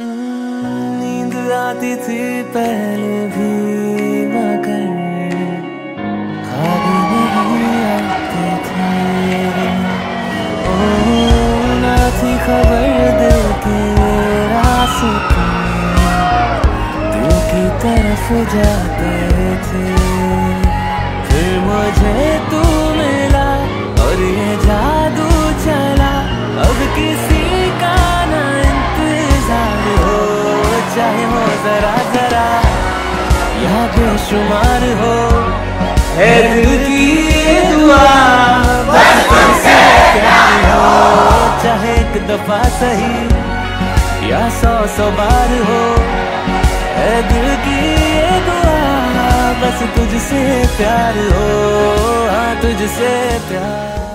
नींद आती थी पहले भी मगर ख्वाब नहीं आते थे। ओ ना थी खबर दिल के रास्ते, दिल की तरफ जाते थे। फिर मुझे तू मिला और ये जादू चला, अब किसी का ना इंतजार। हो चाहे हो जरा जरा यहाँ बेशुमार हो, है दिल की दुआ बस तुमसे प्यार हो। चाहे एक दफा सही या सौ सौ बार हो, है दिल की दुआ बस तुझसे प्यार हो। हाँ तुझसे प्यार।